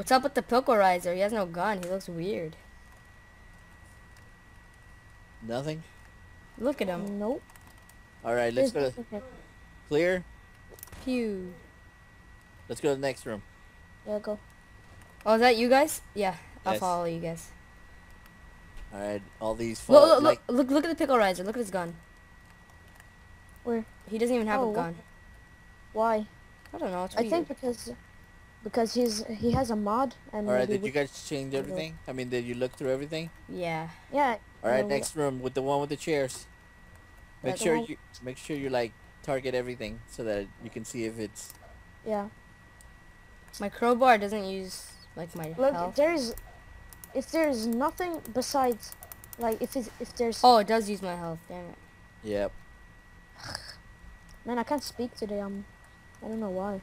What's up with the Pilkorizer? He has no gun. He looks weird. Nothing? Look at him. Nope. Alright, let's go to... Clear? Pew. Let's go to the next room. Yeah, go. Oh, is that you guys? Yeah, I'll follow you guys. Alright, all these... Look at the Pilkorizer. Look at his gun. Where? He doesn't even have a gun. Why? I don't know. It's weird. I think because he has a mod. And all right. Did you guys change everything? I mean, did you look through everything? Yeah. Yeah. All right. Next room with the one with the chairs. Make sure you like target everything so that you can see if it's. Yeah. My crowbar doesn't use like my health. If there's nothing besides, like if there's. Oh, it does use my health. Damn it. Yep. Man, I can't speak today. I don't know why.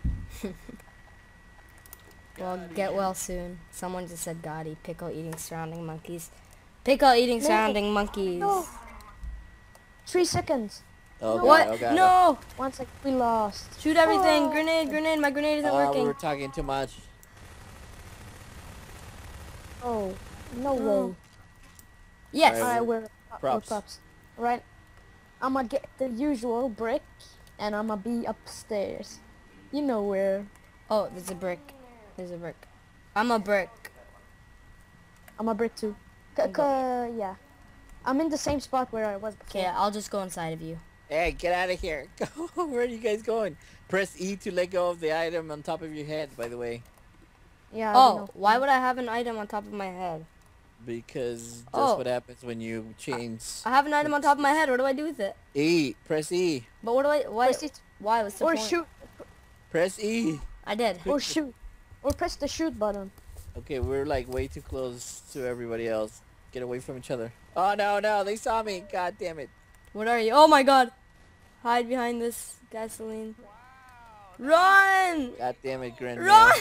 Well, get well soon. Someone just said Gotti. Pickle eating surrounding monkeys. Pickle eating surrounding monkeys. No. 3 seconds. Oh, no. What? Oh, no. Once we lost. Shoot everything. Oh. Grenade, grenade. My grenade isn't working. We were talking too much. Oh, no way. Yes. All right, we're props. Right. I'm gonna get the usual brick, and I'm gonna be upstairs. You know where. Oh, there's a brick. There's a brick. I'm a brick. I'm a brick too. Yeah. I'm in the same spot where I was before. Okay, I'll just go inside of you. Hey, get out of here. Go. Where are you guys going? Press E to let go of the item on top of your head, by the way. Yeah. Oh, why would I have an item on top of my head? Because that's what happens when you change. I have an item on top of my head. What do I do with it? E. Press E. But what do I... Why? What's the point? Or shoot. Press E. I did. Or shoot. Or press the shoot button. Okay, we're like way too close to everybody else. Get away from each other. Oh, no, no. They saw me. God damn it. What are you? Oh, my God. Hide behind this gasoline. Wow. Run! God damn it, Grin. Run!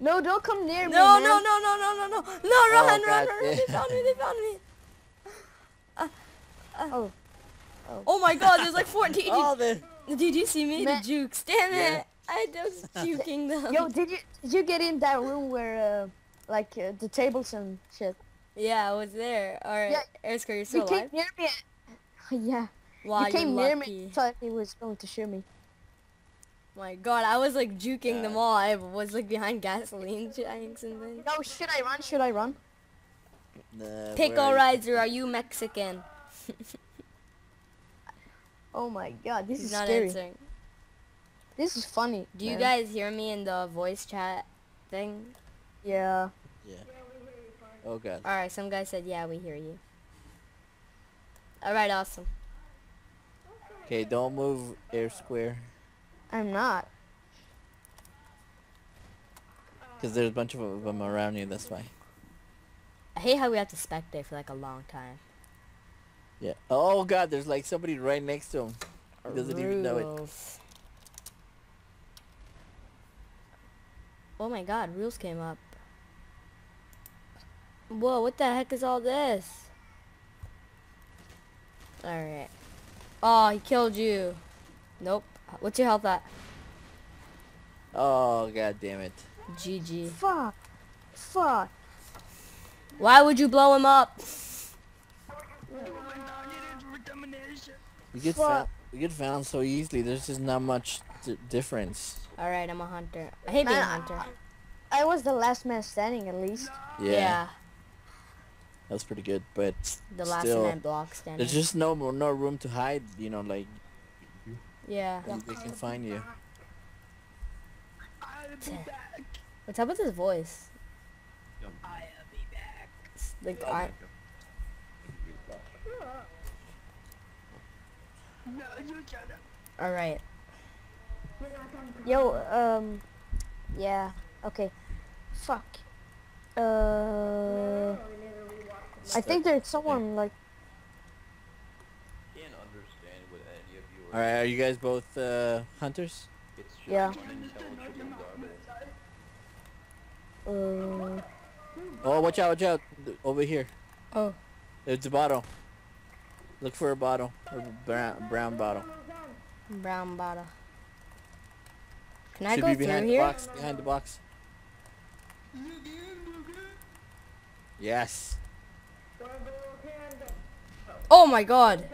No, don't come near me. No, man. No, run. They found me, Oh my God, there's like 14. Did you see me? The jukes, damn it. I was juking them. Yo, did you get in that room where, the tables and shit? Yeah, I was there. Alright, AIRSQUARE, you're still alive? You came near me. Yeah. Wow, you came near me and thought he was going to shoot me. My God, I was like juking them all. I was like behind gasoline tanks and things. No, should I run? Should I run? Nah, Pilkorizer, are you Mexican? Oh my God, this is not scary. Answering. This is funny. Do you guys hear me in the voice chat thing? Yeah. Yeah. Oh God. All right, some guy said, "Yeah, we hear you." All right, awesome. Okay, don't move, AIRSQUARE. I'm not. Because there's a bunch of them around you, that's why. I hate how we have to spectate for like a long time. Yeah. Oh God, there's like somebody right next to him. He doesn't even know it. Oh my God, rules came up. Whoa, what the heck is all this? Alright. Oh, he killed you. Nope. What's your health at? Oh God damn it. GG. Fuck. Fuck. Why would you blow him up? You get found so easily. There's just not much difference. Alright, I'm a hunter. I hate being a hunter. I was the last man standing at least. Yeah. That was pretty good, but the last man standing. There's just no room to hide, you know, like. Yeah. They can find you. What's up with his voice? I'll be back. Like all right. Yo, yeah. Okay. Fuck. I think there's someone like. Alright, are you guys both hunters? Yeah. Oh, watch out, over here. Oh. It's a bottle. Look for a bottle, or a brown bottle. Brown bottle. Can I go through here? Box, behind the box. Yes. Oh my god.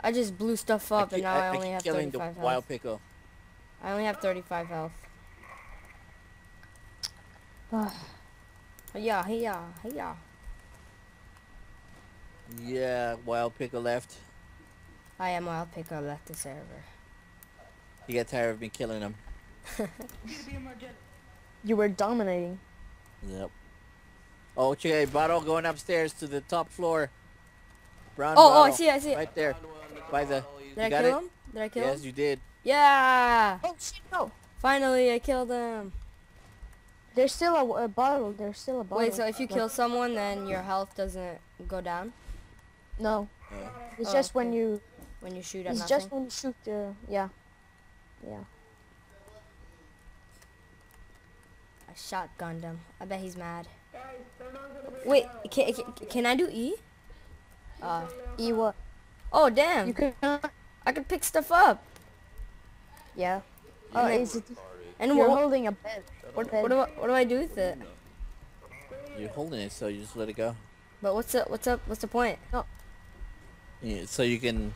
I just blew stuff up and now I only have 35 health. Wild pickle. I only have 35 health. Yeah, yeah. Yeah, wild pickle left. I am wild pickle left the server. You got tired of me killing him. You were dominating. Yep. Okay, bottle going upstairs to the top floor. Brown bottle. Oh, I see. Right there. By the. Did I kill him? Yes, you did. Yeah. Oh shit! No. Finally, I killed him. There's still a bottle. Wait, so if you kill someone, then your health doesn't go down? No. Yeah. It's just when you. When you shoot at nothing. It's just when you shoot the. Yeah. Yeah. I shotgunned him. I bet he's mad. Wait, can I do E? E what? Oh damn! You can, I can pick stuff up. Yeah. Oh, is it? And we're holding a bed. What do I do with it? You're holding it, so you just let it go. But what's the point? No. Yeah, so you can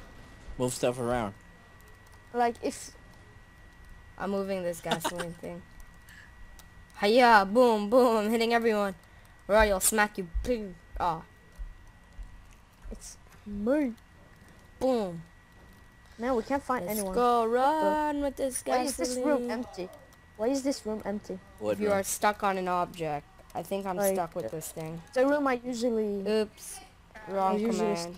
move stuff around. Like if. I'm moving this gasoline thing. Hiya, boom, boom, I'm hitting everyone. Where are you? I'll smack you. Boom. Ah. It's me. Boom. Man, we can't find anyone. Let's go run with this gasoline. Why is this room empty? If you are stuck on an object. I think I'm stuck with this thing. It's a room I usually... Oops. Wrong command.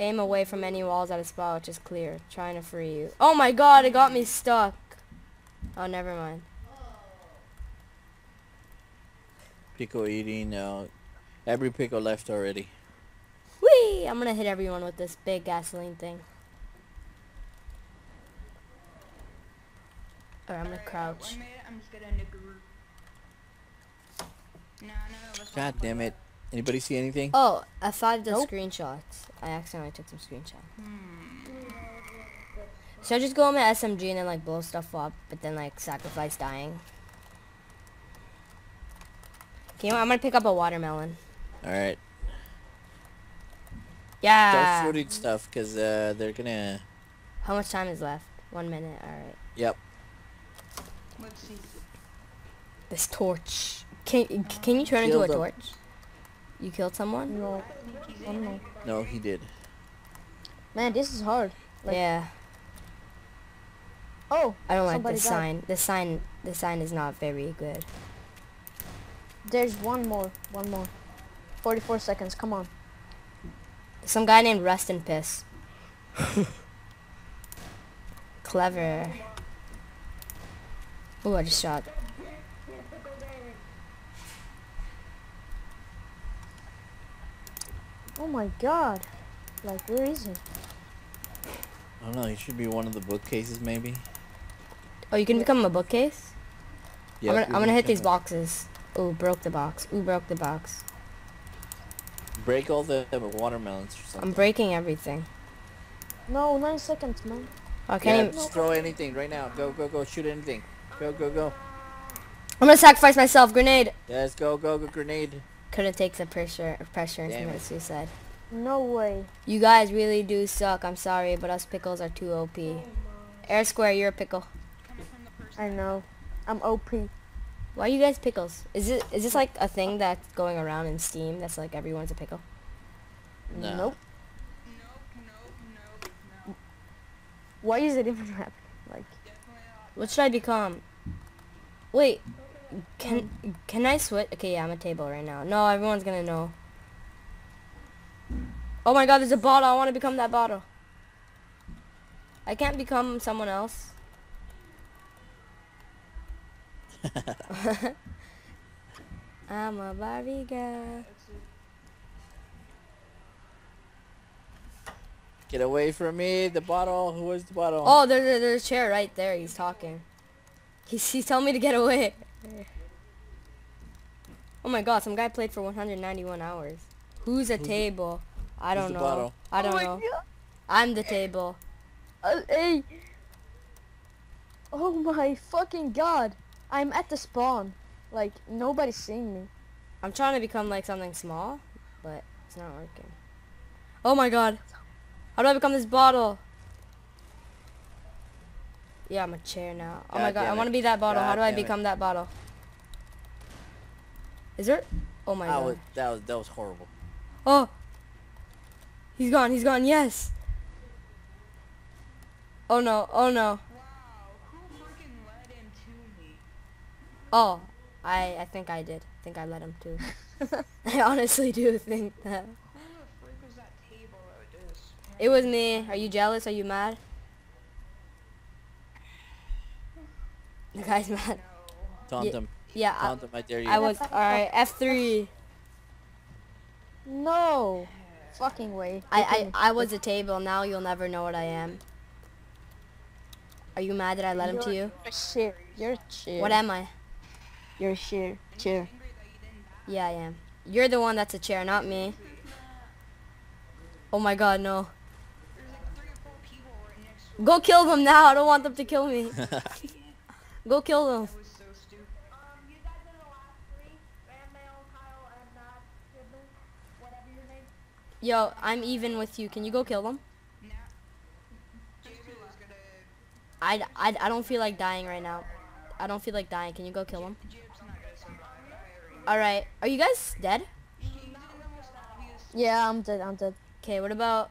Aim away from any walls at a spot which is clear. Trying to free you. Oh my god, it got me stuck. Oh, never mind. Pickle eating now. Every pickle left already. Whee! I'm gonna hit everyone with this big gasoline thing. Or I'm gonna crouch. God damn it. Anybody see anything? Oh, I thought the screenshots. I accidentally took some screenshots. So I just go on my SMG and then like blow stuff up, but then like sacrifice dying. Okay, I'm gonna pick up a watermelon. All right. Yeah. Start shooting stuff because they're gonna. How much time is left? 1 minute. All right. Yep. Let's see. This torch. Can you turn into a torch? You killed someone? No. No, he did. Man, this is hard. Like, yeah. Oh, I don't like this sign. The sign is not very good. There's one more. 44 seconds, come on. Some guy named Rust and Piss. Clever. Oh, I just shot. Oh my god. Like, where is he? I don't know, he should be one of the bookcases maybe. Oh, you can become a bookcase? Yeah. I'm gonna hit these boxes. Ooh, broke the box. Break all the watermelons or something. I'm breaking everything. No, 9 seconds, man. Okay. Yeah, just throw anything right now. Go, go, go. Shoot anything. Go, go, go. I'm gonna sacrifice myself. Grenade. Yes, go, go, go. Grenade. Couldn't take the pressure and commit suicide. No way. You guys really do suck. I'm sorry, but us pickles are too OP. Oh, AirSquare, you're a pickle. I know. I'm OP. Why are you guys pickles? Is this like a thing that's going around in Steam that's like everyone's a pickle? No. Nope. Nope. Why is it even happening? Like, what should I become? Wait. Can I switch? Okay, yeah, I'm a table right now. No, everyone's gonna know. Oh my god, there's a bottle. I want to become that bottle. I can't become someone else. I'm a Barbie girl. Get away from me, the bottle. Who is the bottle? Oh, there's a chair right there. He's talking. He's telling me to get away. Oh my god, some guy played for 191 hours. Who's table? I don't know. I don't know. I'm the table. Hey, Oh my fucking god. I'm at the spawn. Like, nobody's seeing me. I'm trying to become like something small, but it's not working. Oh my god. How do I become this bottle? Yeah, I'm a chair now. Oh my god, I want to be that bottle. How do I become that bottle? Is there? Oh my god. That was horrible. Oh. He's gone. He's gone. Yes. Oh no. Oh no. Oh, I think I did. I think I let him too. I honestly do think that. Who the freak was that table? It was me. Are you jealous? Are you mad? The guy's mad. Taunt him. Yeah. Taunt him, I dare you. I was. Alright, F3. No. Fucking way. I was a table. Now you'll never know what I am. Are you mad that I let him to you? Shit. You're cheer. What am I? You're a chair. Chair. Yeah, I am. You're the one that's a chair, not me. Oh my god, no. Go kill them now. I don't want them to kill me. Go kill them. Yo, I'm even with you. Can you go kill them? I don't feel like dying right now. I don't feel like dying. Can you go kill him? Alright. Are you guys dead? Yeah, I'm dead. I'm dead. Okay, what about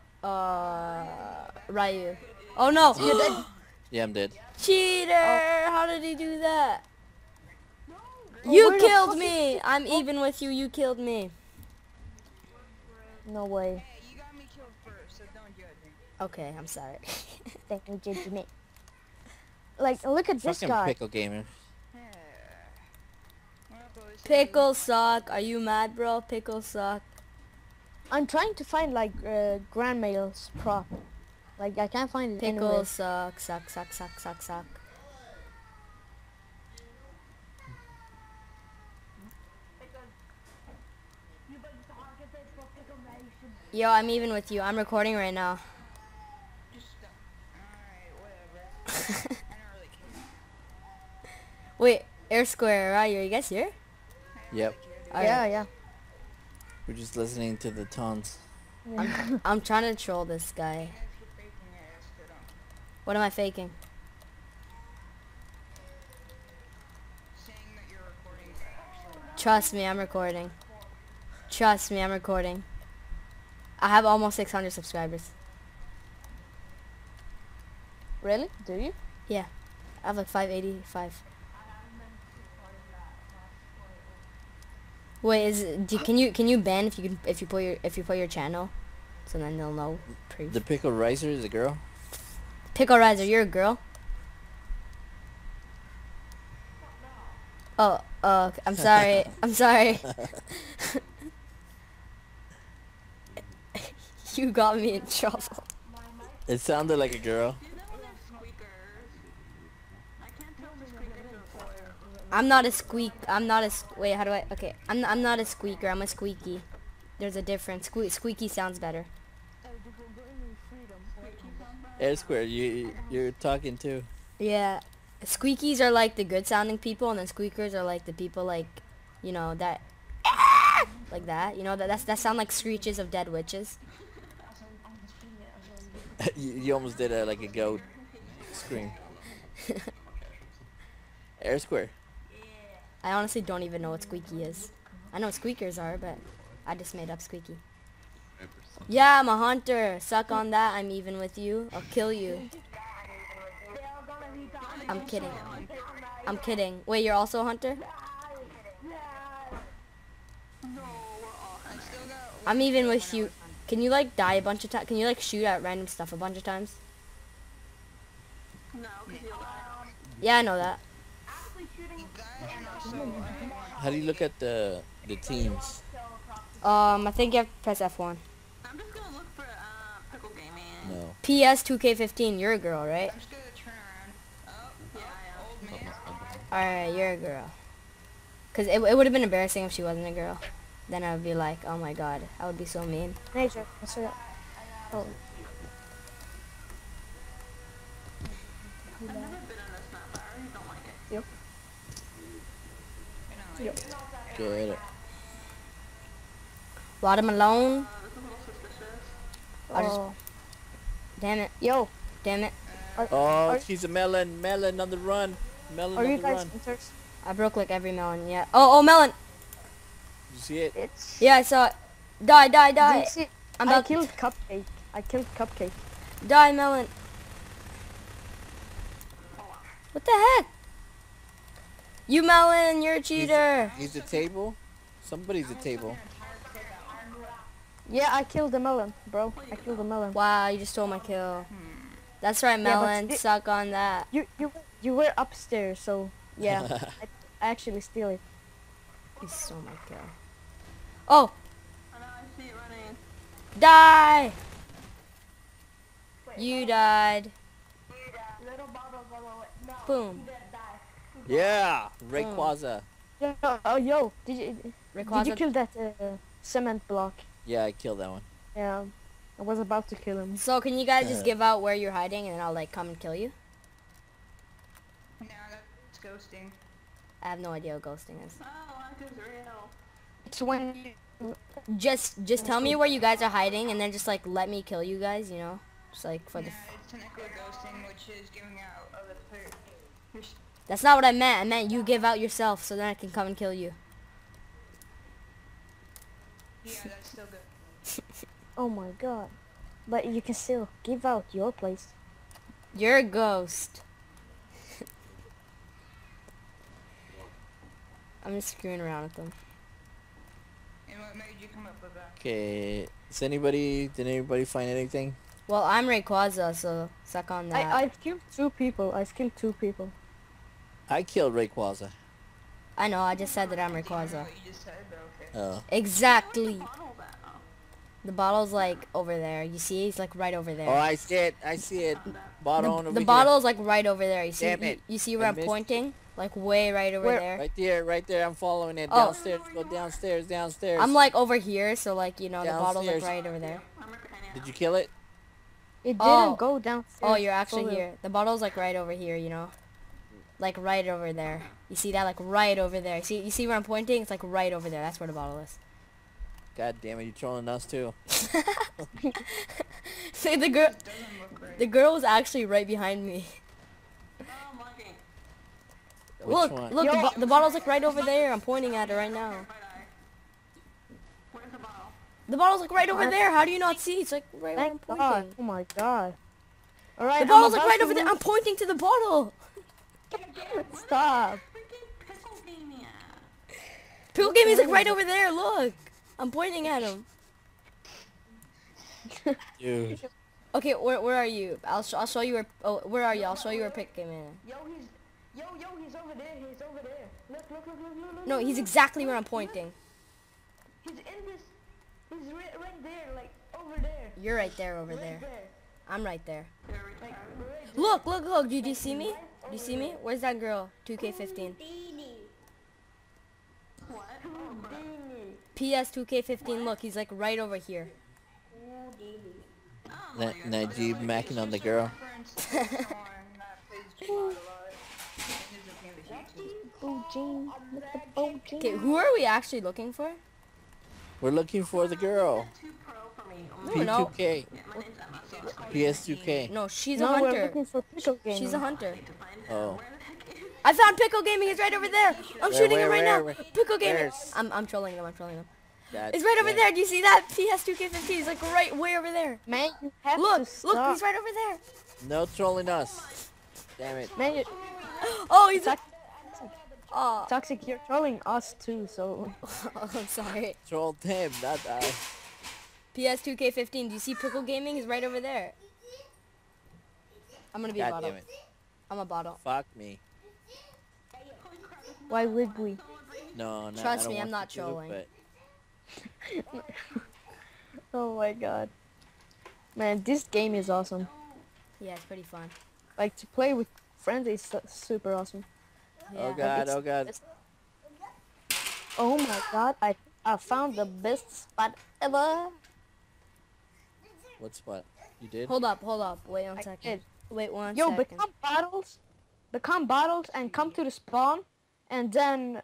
Ryu? Oh no! You're dead. Yeah, I'm dead. Cheater! Oh. How did he do that? No. You killed me! I'm even with you. You killed me. No way. Hey, you got me killed first, so don't judge me. Okay, I'm sorry. Thank you, judgment. Like, look at this guy. Pickle gamer. Pickle suck. Are you mad, bro? Pickle suck. I'm trying to find like grandma's prop. Like I can't find it. Pickle anywhere. Suck, suck, suck, suck, suck, suck. Yo, I'm even with you. I'm recording right now. Wait, AirSquare, right? Are you guys here? Yep. Right. Yeah, yeah. We're just listening to the taunts. Yeah. I'm trying to troll this guy. What am I faking? Trust me, I'm recording. Trust me, I'm recording. I have almost 600 subscribers. Really? Do you? Yeah. I have like 585. Wait, can you ban if you put your channel, so then they'll know. Proof. The pickle riser is a girl. Pickle riser, you're a girl. Oh, I'm sorry. I'm sorry. You got me in trouble. It sounded like a girl. I'm not a squeak. I'm not a wait. How do I? Okay, I'm not a squeaker. I'm a squeaky. There's a difference. Squeaky sounds better. AirSquare, you're talking too. Yeah, squeakies are like the good sounding people, and then squeakers are like the people like, you know that, like that. You know that sound like screeches of dead witches. you almost did like a goat scream. AirSquare. I honestly don't even know what squeaky is. I know what squeakers are, but I just made up squeaky. Yeah, I'm a hunter. Suck on that. I'm even with you. I'll kill you. I'm kidding. I'm kidding. Wait, you're also a hunter? I'm even with you. Can you like die a bunch of times? Can you like shoot at random stuff a bunch of times? No. Yeah, I know that. How do you look at the teams? I think you have to press F1. I'm just gonna look for pickle gaming. No. PS 2K15. You're a girl, right? I'm just gonna turn around. Oh, yeah, I am. All right, you're a girl. Cause it would have been embarrassing if she wasn't a girl. Then I would be like, oh my god, I would be so mean. Nature, let's do that. Oh. Yep. Get it. Watermelon. Oh. I just... Damn it. Yo. Damn it. Oh, she's a melon. Melon on the run. Melon on the run. I broke like every melon, yeah. Oh, melon. You see it? It's... Yeah, I saw it. Die, die, die. I'm about Cupcake. I killed Cupcake. Die, melon. What the heck? You melon, you're a cheater. He's a table? Somebody's a table. Yeah, I killed the melon, bro. I killed the melon. Wow, you just stole my kill. That's right, melon. Yeah, suck on that. You were upstairs, so yeah. I actually steal it. You stole my kill. Oh. I see it running. Die. Wait, you died. Little bubble, no. Boom. Yeah, Rayquaza. Yeah. Oh, yo, did you kill that cement block? Yeah, I killed that one. Yeah, I was about to kill him. So can you guys just give out where you're hiding, and I'll like come and kill you? No, that's ghosting. I have no idea what ghosting is. Oh, it's real. It's when you just tell me where you guys are hiding, and then just like let me kill you guys. You know, just like for the. It's technically ghosting, which is giving out other players. That's not what I meant. I meant you give out yourself, so then I can come and kill you. Yeah, that's still good. Oh my god. But you can still give out your place. You're a ghost. I'm just screwing around with them. And what made you come up with that? Okay. Did anybody find anything? Well, I'm Rayquaza, so suck on that. I've killed two people. I killed Rayquaza. I know, I just said that I'm Rayquaza. Oh. Exactly. The bottle's like over there. You see, he's like right over there. Oh, I see it. I see it. Bottle on over there. The bottle's like right over there. You see? Damn it. You see where I'm pointing? Like way right over there. Right there, right there. I'm following it. Oh. Downstairs. Go downstairs, downstairs. I'm like over here, so like, you know, the bottle's like right over there. Did you kill it? It didn't go downstairs. Oh, you're actually here. The bottle's like right over here, you know. Like right over there. You see that? Like right over there. See? You see where I'm pointing? It's like right over there. That's where the bottle is. God damn it! You're trolling us too. See, the girl was actually right behind me. Look! One? Look! Yo, the bottle's like right over there. I'm pointing at it right now. Where's the bottle? The bottle's like right over there. How do you not see? It's like right where I'm pointing. God. Oh my god! All right. The bottle's like right over there. I'm pointing to the bottle. Stop. Pickle Game is like right over there, look. I'm pointing at him. Dude. Okay, where are you? I'll show you where where are you? I'll show you where Pickle Game is. Yo, he's over there. He's over there. Look. No, he's exactly where I'm pointing. He's in this. He's right there, like over there. You're right there over there. I'm right there. Look. Did you see me? Do you see me? Where's that girl? 2K15. What? PS 2K15. Look, he's like right over here. Najib macking on the girl. Okay, who are we actually looking for? We're looking for the girl. P2K. PS2K. No, she's a hunter. She's a hunter. Oh. I found Pickle Gaming. It's right over there. I'm shooting it right now. Pickle Gaming. I'm trolling him. It's right over there. Do you see that? PS2K15 is like right way over there. Man, you have to stop. Look, he's right over there. No trolling us. Damn it. Man, oh, he's like. Oh. Toxic, you're trolling us too. So. Oh, I'm sorry. Trolled him, not us. PS2K15, do you see Pickle Gaming? He's right over there. I'm gonna be a bottle. I'm a bottle. Fuck me. Why would we? No, no. Trust me, I'm not trolling. But... Oh my god. Man, this game is awesome. Yeah, it's pretty fun. Like, to play with friends is super awesome. Yeah. Oh god, oh god. Oh my god, I found the best spot ever. What spot? You did? Hold up. Wait one second. Yo, become bottles and come to the spawn, and then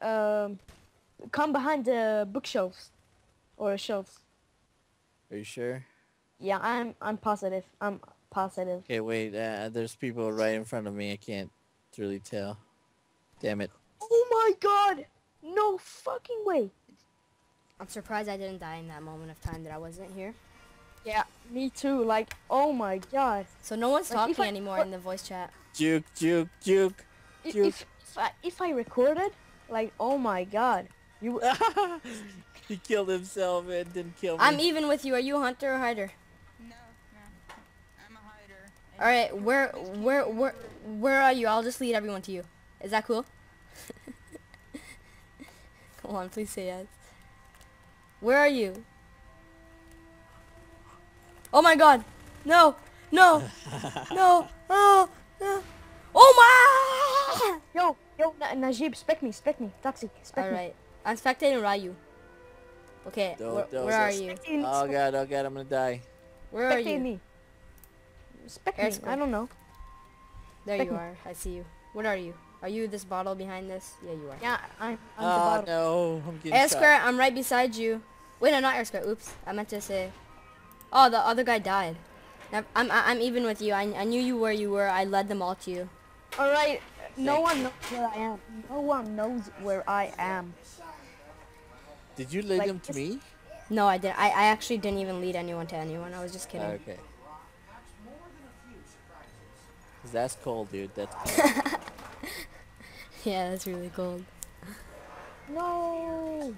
come behind the bookshelves or shelves. Are you sure? Yeah, I'm positive. I'm positive. Okay, wait. There's people right in front of me. I can't really tell. Damn it. Oh my god! No fucking way. I'm surprised I didn't die in that moment of time that I wasn't here. Yeah, me too. Like, oh my god. So no one's talking anymore in the voice chat. Juke, juke, juke, juke. If I recorded, like, oh my god. You... He killed himself and didn't kill me. I'm even with you. Are you a hunter or hider? No, no. I'm a hider. Alright, where are you? I'll just lead everyone to you. Is that cool? Come on, please say yes. Where are you? Oh my god! No! No! No! Oh! No! Oh my! Yo! Yo! Najib, spec me! Spec me! Toxic! Spec me! Alright. I'm spectating Ryu. Okay, where are you? Oh god, I'm gonna die. Where are you? Me. Spec me. I don't know. There you are. I see you. What are you? Are you this bottle behind this? Yeah, you are. Yeah, I'm the bottle. Oh no, I'm getting AirSquare, I'm right beside you. Wait, no, not AirSquare. Oops, I meant to say. Oh, the other guy died. I'm even with you. I knew you where you were. I led them all to you. All right. No one knows where I am. No one knows where I am. Did you lead them to me? No, I didn't. I actually didn't even lead anyone to anyone. I was just kidding. Okay. That's cold, dude. That's cold. Yeah, that's really cold. No.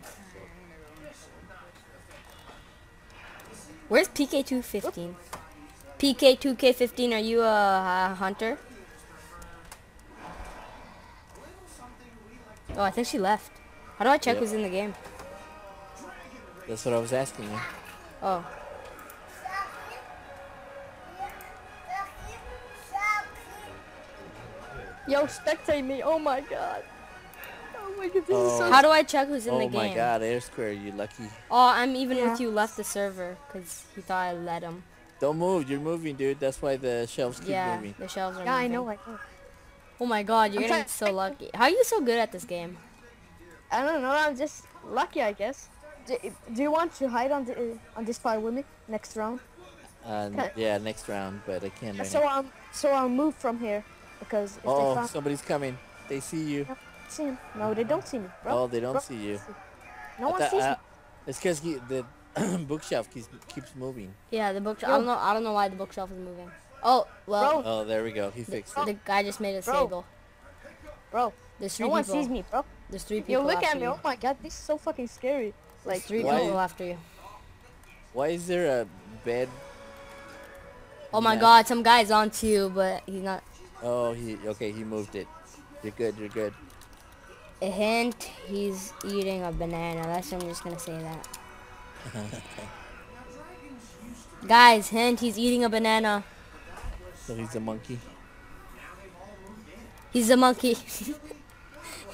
Where's PK215? PK2K15, are you a hunter? Oh, I think she left. How do I check who's in the game? That's what I was asking you. Oh. Yo, spectate me. Oh my god. Oh my god, this is so... How do I check who's in the game? Oh my god, AirSquare, you lucky. Oh, I'm even with you left the server because he thought I let him. Don't move. You're moving, dude. That's why the shelves keep moving. Yeah, the shelves are moving. Yeah, I know. Oh my god, you're getting so lucky. How are you so good at this game? I don't know. I'm just lucky, I guess. Do you want to hide on the on this fire with me next round? Yeah, next round, but I can't. Right now. I'll move from here. Because if they somebody's coming. They see you. No, they don't see me, bro. Oh, they don't see you. No one sees me. It's because the bookshelf keeps moving. Yeah, the bookshelf. I don't know why the bookshelf is moving. Oh, well. Bro. Oh, there we go. He fixed it. The guy just made a signal. Bro, there's three people. No one sees me, bro. There's three people. Yo, look at me. Oh my god, this is so fucking scary. Like three people after you. Why is there a bed? Oh my god, some guy's on to you, but he's not. Oh, he moved it. You're good, you're good. A hint, he's eating a banana. That's what I'm just gonna say that. Guys, hint, he's eating a banana. So he's a monkey. He's a monkey.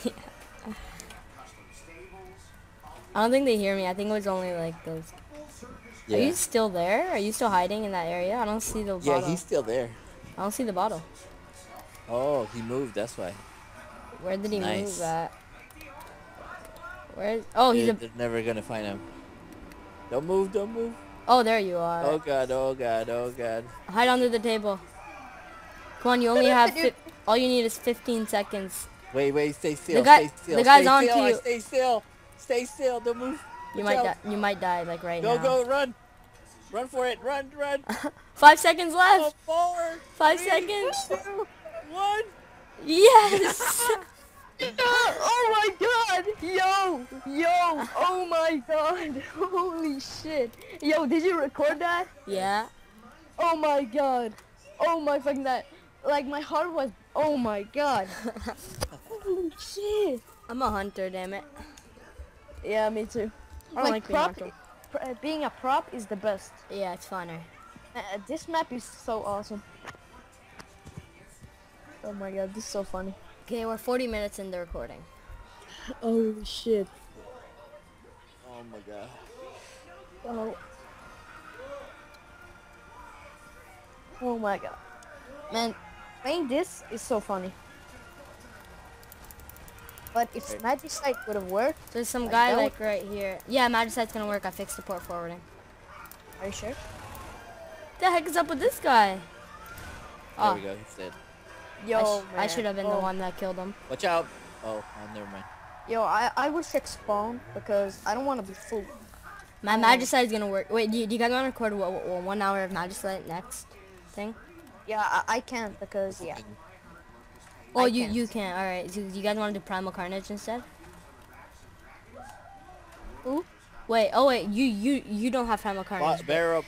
Yeah. I don't think they hear me. I think it was only like those. Yeah. Are you still there? Are you still hiding in that area? I don't see the bottle. Yeah, he's still there. I don't see the bottle. Oh, he moved, that's why. Where did he move at? Where is... Oh, they're never gonna find him. Don't move, don't move. Oh, there you are. Oh god, oh god, oh god. Hide under the table. Come on, you only have... all you need is 15 seconds. Wait, wait, stay still, stay still. The guy's on to you. Stay still, don't move. You might die, like right now. Go, go, run. Run for it, run, run. 5 seconds left. 4, 5 seconds. 1. Yes. Oh my god. Yo, yo. Oh my god. Holy shit. Yo, did you record that? Yeah. Oh my god. Oh my fucking that. Like my heart was. Oh my god. Holy shit. I'm a hunter, damn it. Yeah, me too. I don't like being a prop is the best. Yeah, it's funner. This map is so awesome. Oh my god, this is so funny. Okay, we're 40 minutes in the recording. Oh shit. Oh my god. Oh. Oh my god. Man, playing this is so funny. But if magicite would have worked, so there's some guy like right here. Yeah, magicite's gonna work. I fixed the port forwarding. Are you sure? The heck is up with this guy? Oh. There we go. He's dead. Yo, I should have been the one that killed him. Watch out! Oh, never mind. Yo, I would fix spawn because I don't want to be fooled. My magicite is gonna work. Wait, do you guys want to record what 1 hour of magicite next thing? Yeah, I can't because Oh, you can't. All right. Do you guys want to do primal carnage instead? Ooh. Wait. Oh wait. You don't have primal carnage. Barrel.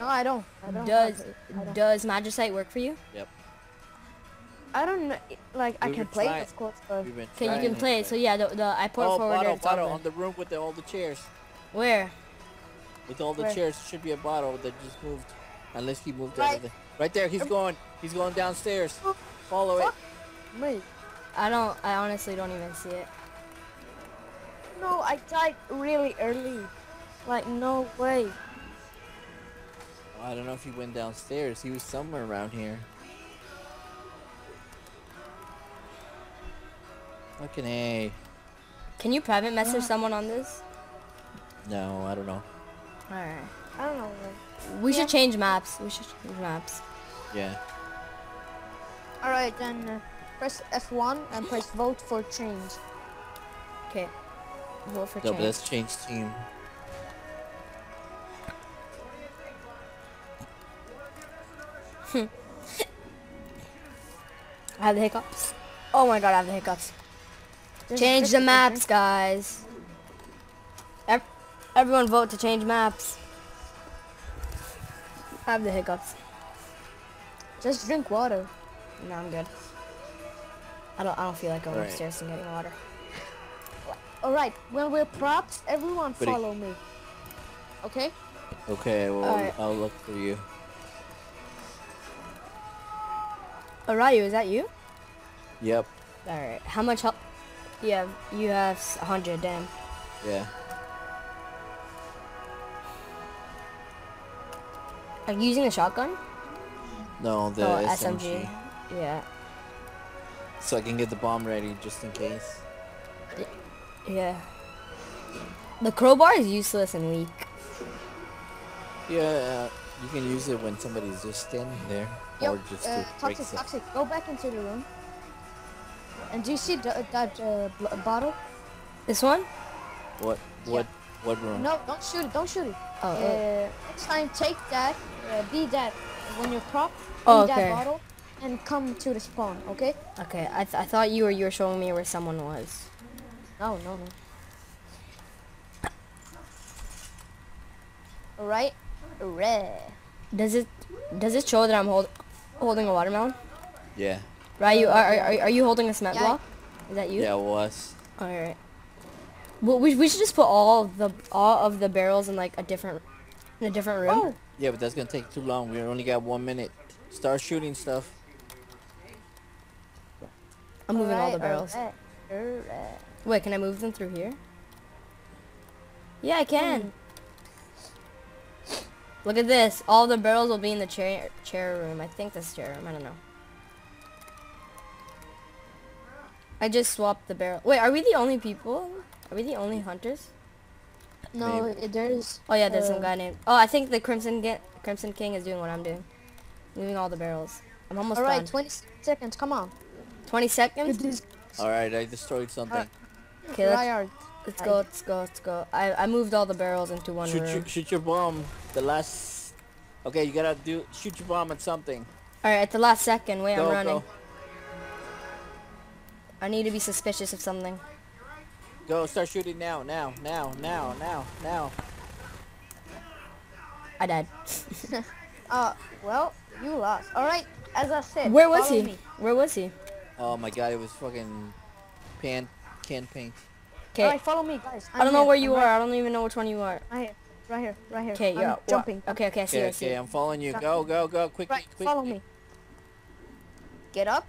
No, I don't. Does magicite work for you? Yep. I don't know. Like I can play, of course. But okay, you can play. So yeah, the I port forward. Oh, bottle on the room with all the chairs. Where? With all the chairs, should be a bottle that just moved. Unless he moved out of the. Right there. He's going. He's going downstairs. Follow it. Wait, I honestly don't even see it. No, I died really early. Like, no way. Well, I don't know if he went downstairs. He was somewhere around here. Fucking A. Can you private message someone on this? No, I don't know. Alright. I don't know. We should change maps. We should change maps. Yeah. Alright, then. Press F1 and press vote for change. Okay. Vote for change. No, but let's change team. I have the hiccups. Oh my god, I have the hiccups. Change the maps, guys. Everyone vote to change maps. I have the hiccups. Just drink water. No, I'm good. I don't feel like going upstairs and getting water. Alright, when we're props, everyone follow me. Okay? Okay, well, I'll look for you. Oh, Ryu, is that you? Yep. Alright, how much help? Yeah, you have 100, damn. Yeah. Are you using a shotgun? No, the SMG. Yeah. So I can get the bomb ready, just in case. Yeah. The crowbar is useless and weak. Yeah, you can use it when somebody's just standing there. Or just to break stuff. Toxic, go back into the room. And do you see that bottle? This one? What room? No, don't shoot it, don't shoot it. Oh, next time, take that, be that, when you're prop, be that bottle. And come to the spawn, okay? Okay, I thought you were showing me where someone was. Oh, no. Alright. Does it show that I'm holding a watermelon? Yeah. Right, you are you holding a cement block? Is that you? Yeah, it was. Alright. Well, we should just put all of the barrels in like a different room. Oh. Yeah, but that's gonna take too long. We only got 1 minute. Start shooting stuff. I'm moving all the barrels. All right. Wait, can I move them through here? Yeah, I can. Look at this. All the barrels will be in the chair room. I think that's chair room. I don't know. I just swapped the barrel. Wait, are we the only people? Are we the only hunters? No, there's... Oh, yeah, there's some guy named... Oh, I think the Crimson King is doing what I'm doing. Moving all the barrels. I'm almost done. Alright, 20 seconds. Come on. 20 seconds? Alright, I destroyed something. Okay, let's go. I moved all the barrels into one room. Shoot your bomb. The last... Okay, you gotta shoot your bomb at something. Alright, at the last second. Wait, I'm running. Go. I need to be suspicious of something. Go, start shooting now. Now. I died. Well, you lost. Alright, as I said, where was he? Where was he? Oh my god, it was fucking can paint. Okay. Alright, follow me, guys. I don't know where you are. I don't even know which one you are. Right here. Okay, yeah. Jumping. Okay, I see you. Okay, I'm following you. Go, quickly. Right, follow me. Get up.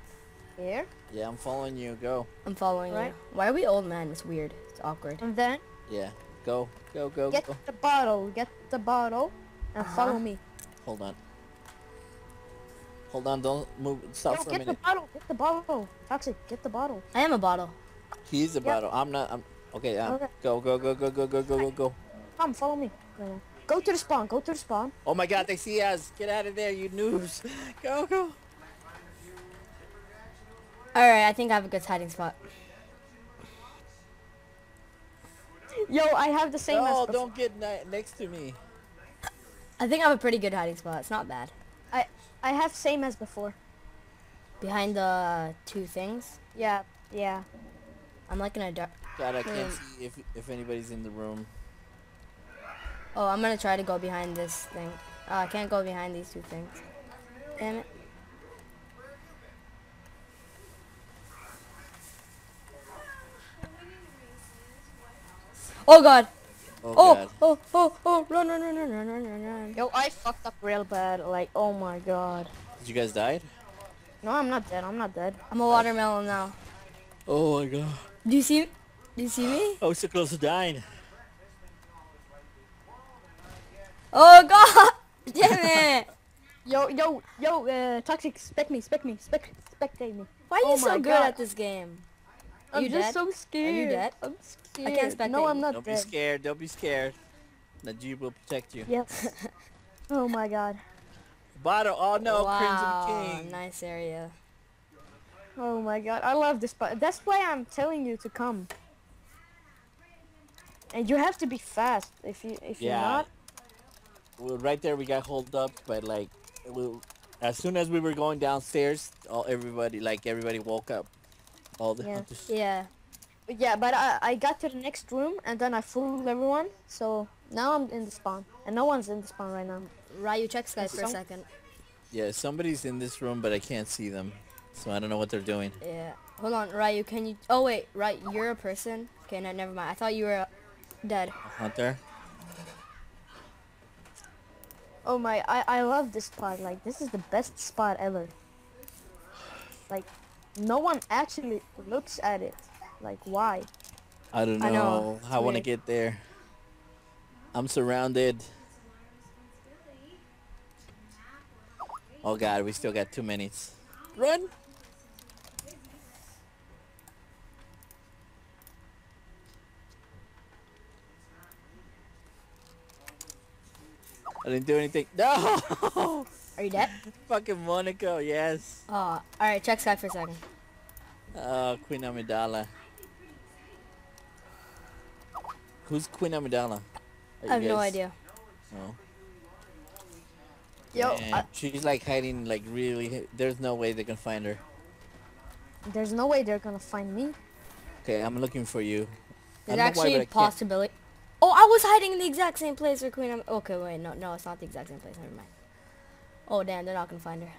Here. Yeah, I'm following you. Go. I'm following you. Why are we old men? It's weird. It's awkward. And then? Yeah. Go. Get the bottle. And follow me. Hold on, don't move. Stop for a minute. Get the bottle. Toxic, get the bottle. I am a bottle. He's the battle. I'm not. Okay, okay. Go. Come, follow me. Go to the spawn. Go to the spawn. Oh my God, they see us. Get out of there, you noobs. Go. All right, I think I have a good hiding spot. Yo, I have the same. No, don't get next to me. I think I have a pretty good hiding spot. It's not bad. I have same as before. Behind the two things. Yeah. I'm like in a dark. God, I can't see if anybody's in the room. Oh, I'm gonna try to go behind this thing. I can't go behind these two things. Damn it. Oh God. Oh, run. Yo, I fucked up real bad. Like, oh my God. Did you guys die? No, I'm not dead. I'm a watermelon now. Oh my God. Do you see me? I was so close to dying. Oh God! Damn it! Yo, Toxic, spectate me. Why are you so good at this game? I'm just so scared. Are you dead? I'm scared. I can't spectate. No, I'm not dead. Don't be scared. Don't be scared. Najib will protect you. Yep. Oh my God. Bottle. Oh no, wow. Crimson King. Nice area. Oh my God, I love this part. That's why I'm telling you to come. And you have to be fast. If you're not. Well, right there we got holed up, but like, as soon as we were going downstairs, everybody woke up. All the hunters. Yeah, but I got to the next room and then I fooled everyone. So now I'm in the spawn, and no one's in the spawn right now. Ryu, check Skype for a second. Yeah, somebody's in this room, but I can't see them. So I don't know what they're doing. Yeah, hold on, Ryu. Can you? Oh wait, right, you're a person. Okay, no, never mind. I thought you were dead. Hunter. Oh my! I love this spot. Like, this is the best spot ever. Like, no one actually looks at it. Like, why? I don't know. I want to get there. I'm surrounded. Oh God, we still got 2 minutes. Run! I didn't do anything. No! Are you dead? Fucking Monaco, yes. Alright, check Sky for a second. Oh, Queen Amidala. Who's Queen Amidala? I have no idea. No. Yo, she's like hiding, like really. There's no way they can find her. There's no way they're gonna find me. Okay, I'm looking for you. There's actually a possibility. Oh, I was hiding in the exact same place where Queen. Okay, wait, no, it's not the exact same place. Never mind. Oh damn, they're not gonna find her.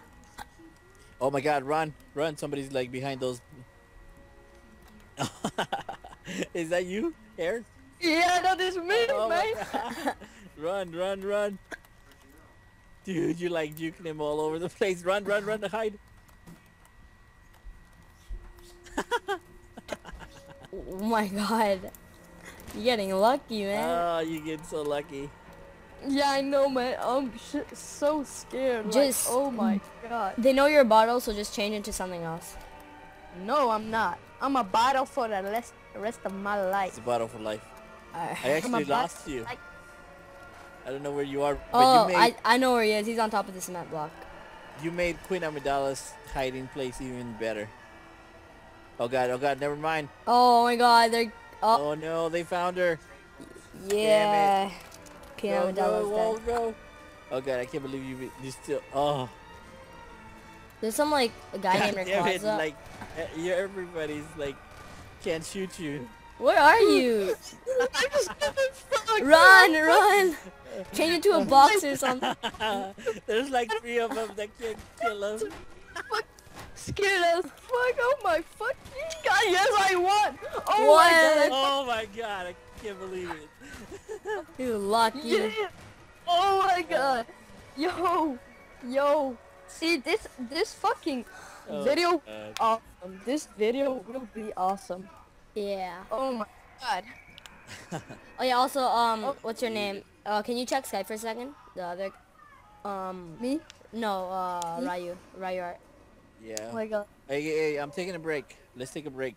Oh my God, run! Somebody's like behind those. Is that you, Air? Yeah, that is me, man. Run! Dude, you're like juking him all over the place. Run to hide. Oh my God. You're getting lucky, man. Oh, you get so lucky. Yeah, I know, man. I'm so scared. Just, like, oh my God. They know you're a bottle, so just change into something else. No, I'm not. I'm a bottle for the rest of my life. It's a bottle for life. I actually lost you. I don't know where you are, but you made... I know where he is. He's on top of the cement block. You made Queen Amidala's hiding place even better. Oh God, never mind. Oh my God, they're... Oh no, they found her. Yeah. Damn it. Queen Amidala's dead. Go. Oh God, I can't believe you still... Oh. There's some, like, a guy named Rikaza. Like, everybody's, like, can't shoot you. Where are you? I just run! Change into a box or something. There's like 3 of them that can't kill us. Scared as fuck! Oh my fucking God! Yes, I won! Oh what? My God! Oh my God! I can't believe it. You're lucky. Yeah. Oh my God! Yo! See this fucking video. Awesome. This video will be awesome. Yeah. Oh my God. Oh yeah. Also, what's your name? Can you check Skype for a second? The other, me? No, Ryu. RYUART. Yeah. Oh my God. Hey, I'm taking a break. Let's take a break.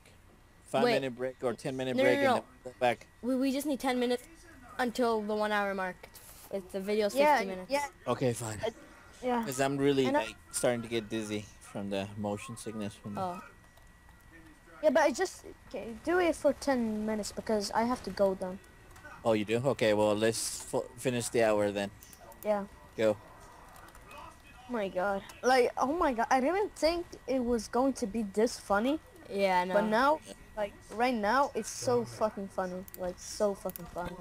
five-minute break or 10-minute break and then back. We just need 10 minutes until the 1 hour mark. It's the video's 50 minutes. Yeah. Okay, fine. Yeah. Because I'm really like, starting to get dizzy from the motion sickness. From yeah, but I just do it for 10 minutes because I have to go down. Oh, you do? Okay, well, let's finish the hour then. Yeah. Go. Oh my god. Like, oh my god, I didn't think it was going to be this funny. Yeah, I know. But now, like, right now, it's so fucking funny. Like, so fucking funny.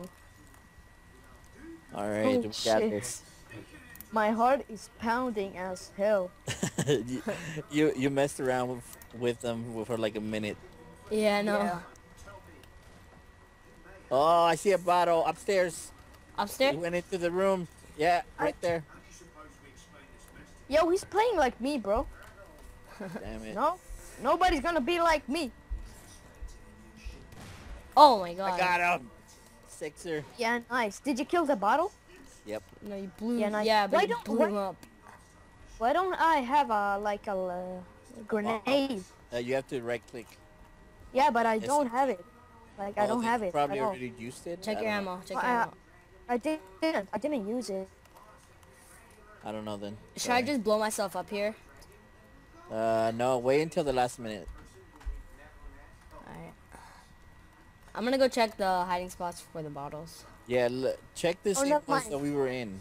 Alright, we got this. My heart is pounding as hell. you messed around with them for like a minute. Yeah, I know. Yeah. Oh, I see a bottle upstairs. Upstairs? He went into the room. Yeah, right there. Yo, he's playing like me, bro. Damn it. No, nobody's gonna be like me. Oh my god. I got him. Sixer. Yeah, nice. Did you kill the bottle? Yep. No, you blew. Yeah, nice. Yeah, but you blew him up. Why don't I have a like a grenade? You have to right click. Yeah, but I don't have it. Like I don't have it. Probably already used it. Check your ammo. Check your ammo. I didn't use it. I don't know then. Should I just blow myself up here? No. Wait until the last minute. Alright. I'm gonna go check the hiding spots for the bottles. Yeah, look, check this sequence that we were in.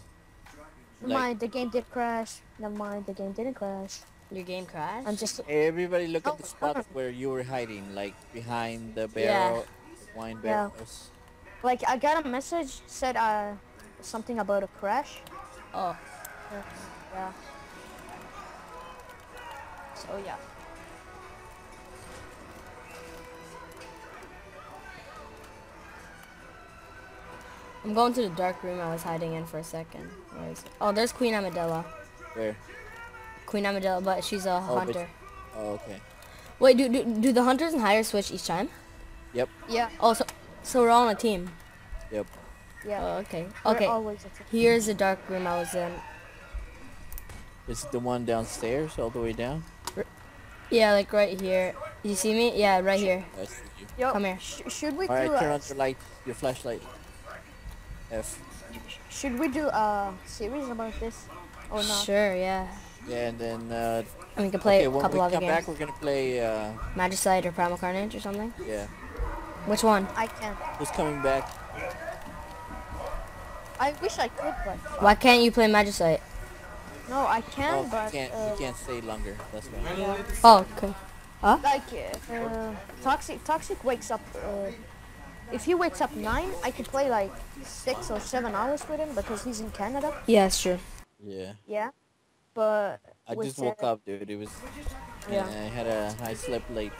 Never mind, the game did crash. Never mind, the game didn't crash. Your game crashed? I'm just... Everybody look at the spots where you were hiding, like behind the barrel, wine barrels. Like, I got a message, said something about a crash. Oh. Yeah. So yeah. I'm going to the dark room I was hiding in for a second. Where is it? Oh, there's Queen Amidala. Where? Queen Amidala, but she's a hunter. But, okay. Wait, do the hunters and hires switch each time? Yep. Yeah. Oh, so we're all on a team. Yep. Yeah. Oh, okay. Okay. Here's the dark room I was in. Is it the one downstairs, all the way down? Yeah, like right here. You see me? Yeah, right here. I see you. Yo, come here. Should we do turn on your light, your flashlight. F. Should we do a series about this or not? Sure. Yeah. Yeah, and then. And we can play a couple other games. When we come back, we're gonna play. Magicide or Primal Carnage or something. Yeah. Which one? I can't. Who's coming back? I wish I could, but... Why can't you play Magicite? No, I can, well, but... you can't stay longer, that's why. Yeah. Oh, okay. Huh? Like, Toxic wakes up... if he wakes up 9, I could play, like, 6 or 7 hours with him, because he's in Canada. Yeah, sure. Yeah. Yeah, but... I just woke up, dude. It was... Yeah. I slept late.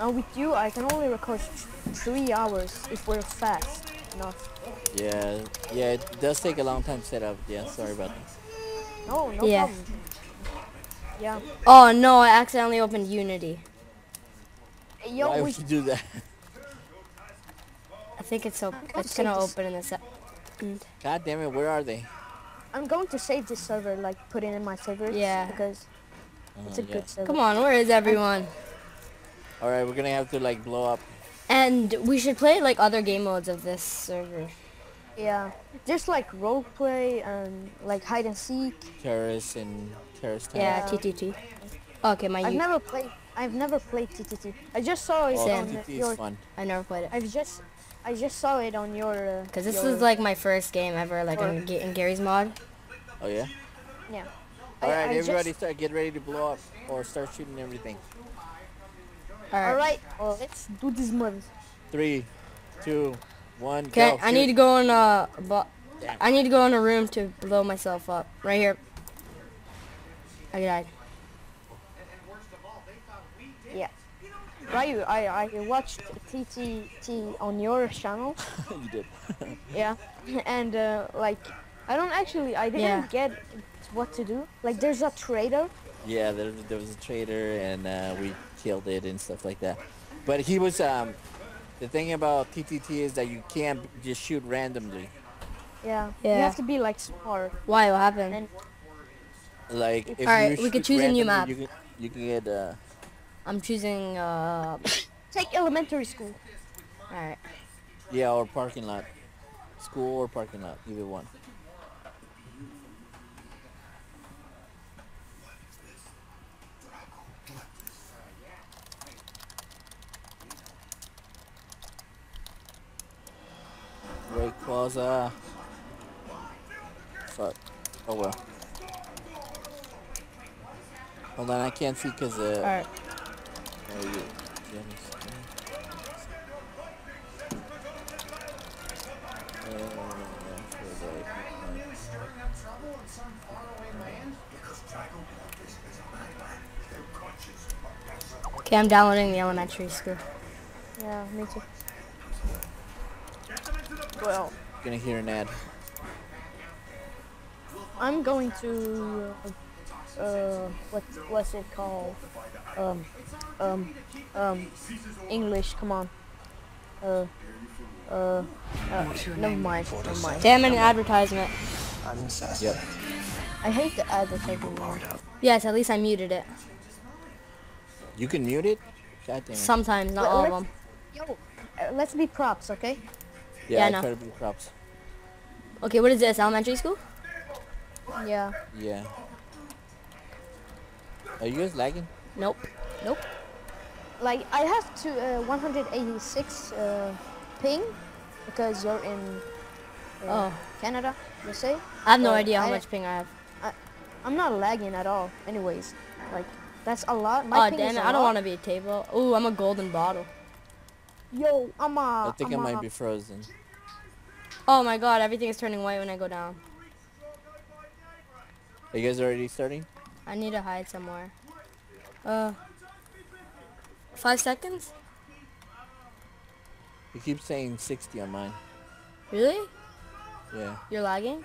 And with you, I can only record 3 hours if we're fast. Enough. Yeah, yeah, it does take a long time to set up. Yeah, sorry about that. No, no problem. Yeah. Oh no, I accidentally opened Unity. Yo, why would you do that? I think it's gonna open in a second. God damn it, where are they? I'm going to save this server, like put it in my favorites. Yeah. Because it's a good server. Come on, where is everyone? All right, we're gonna have to like blow up. And we should play like other game modes of this server. Yeah, just like roleplay and like hide and seek. Terrorist. Yeah, TTT. Okay, I've never played TTT. I just saw it on your. I never played it. I just saw it on your. Cause this is like my first game ever, like in Garry's Mod. Oh yeah. Yeah. All right, everybody, start get ready to blow up or start shooting everything. Alright, well, let's do this mother. 3, 2, 1, go. Okay, I need to go in a room to blow myself up. Right here. I died. Yeah. Ryu, I watched TTT on your channel. You did. Yeah. And like I didn't get what to do. Like there's a traitor. Yeah, there was a traitor and we killed it and stuff like that. But he was the thing about TTT is that you can't just shoot randomly. Yeah. You have to be like smart. Why? What happened? And like if all right, we could choose a new map. You can get I'm choosing Take elementary school. Alright. Yeah, or parking lot. School or parking lot. Give it one. Break Plaza. Fuck. Oh well. Hold on, I can't see because all right. Okay, I'm downloading the elementary school. Yeah, me too. Well, I'm gonna hear an ad. I'm going to what's it called? English. Come on. Never mind. Damn an advertisement. I'm obsessed. Yep. I hate the advertisement. Yes, at least I muted it. You can mute it. God damn it. Sometimes, not all of them. Yo, let's be props, okay? Yeah, I try to be props. Okay, what is this? Elementary school? Yeah. Yeah. Are you guys lagging? Nope. Nope. Like, I have to 186 ping because you're in Canada, you say? I have no idea how much ping I have. I'm not lagging at all. Anyways, like, that's a lot. My ping damn is it. I don't want to be a table. Ooh, I'm a golden bottle. Yo, I think I might be frozen. Oh my god, everything is turning white when I go down. Are you guys already starting? I need to hide somewhere. 5 seconds? You keep saying 60 on mine. Really? Yeah. You're lagging?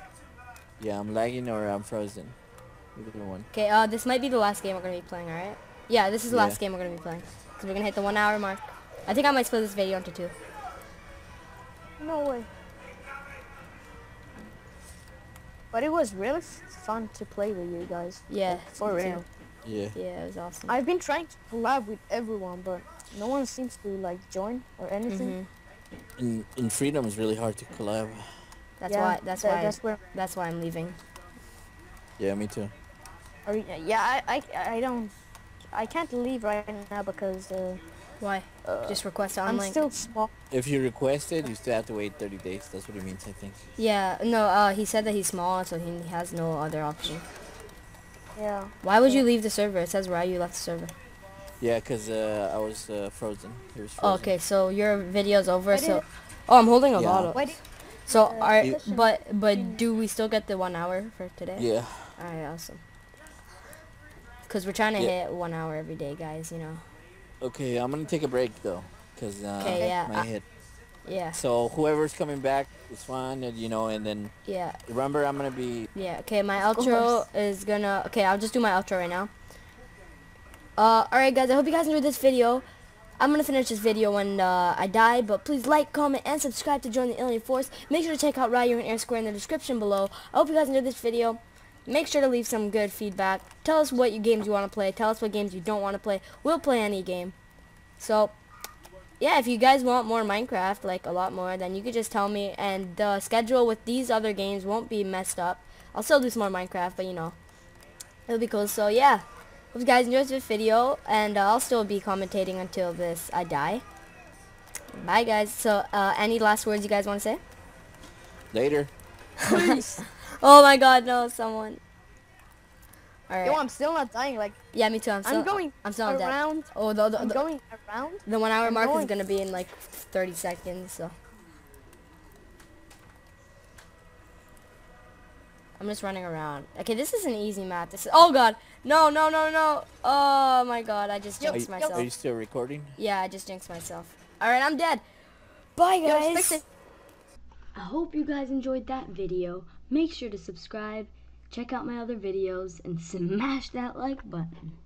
Yeah, I'm lagging or I'm frozen. Either one. Okay, this might be the last game we're gonna be playing, alright? Yeah, this is the last game we're gonna be playing. Because we're gonna hit the 1 hour mark. I think I might split this video into 2. No way. But it was really fun to play with you guys. Yeah. For real. Yeah. Yeah, it was awesome. I've been trying to collab with everyone, but no one seems to like join or anything. Mm-hmm. In Freedom is really hard to collab. That's why. That's why I'm leaving. Yeah, me too. Are you, yeah, I don't. I can't leave right now because. Why? Just request online. I'm still small. If you request it, you still have to wait 30 days. That's what he means, I think. Yeah, no, he said that he's small, so he has no other option. Yeah. Why would you leave the server? It says Ryu left the server. Yeah, because I was frozen. He was frozen. Oh, okay, so your video's over, so... Oh, I'm holding a bottle. So, but do we still get the 1 hour for today? Yeah. Alright, awesome. Because we're trying to hit 1 hour every day, guys, you know. Okay, I'm gonna take a break though, cause my hit. Yeah. So whoever's coming back is fine, and you know, and then. Yeah. Remember, I'm gonna be. Yeah. Okay, my outro is gonna. Okay, I'll just do my outro right now. All right, guys. I hope you guys enjoyed this video. I'm gonna finish this video when I die, but please like, comment, and subscribe to join the AlienForce. Make sure to check out Ryu and AirSquare in the description below. I hope you guys enjoyed this video. Make sure to leave some good feedback. Tell us what games you want to play. Tell us what games you don't want to play. We'll play any game. So, yeah, if you guys want more Minecraft, like a lot more, then you could just tell me. And the schedule with these other games won't be messed up. I'll still do some more Minecraft, but you know, it'll be cool. So, yeah, hope you guys enjoyed this video. And I'll still be commentating until I die. Bye, guys. So, any last words you guys want to say? Later. Peace. Oh my god, no, someone. Alright. Yo, I'm still not dying, like... Yeah, me too, I'm still around. Oh, I'm going around. The 1 hour mark is gonna be in, like, 30 seconds, so... I'm just running around. Okay, this is an easy map. This is... Oh god! No, no, no, no! Oh my god, I just jinxed myself. Are you still recording? Yeah, I just jinxed myself. Alright, I'm dead! Bye, guys! I hope you guys enjoyed that video. Make sure to subscribe, check out my other videos, and smash that like button.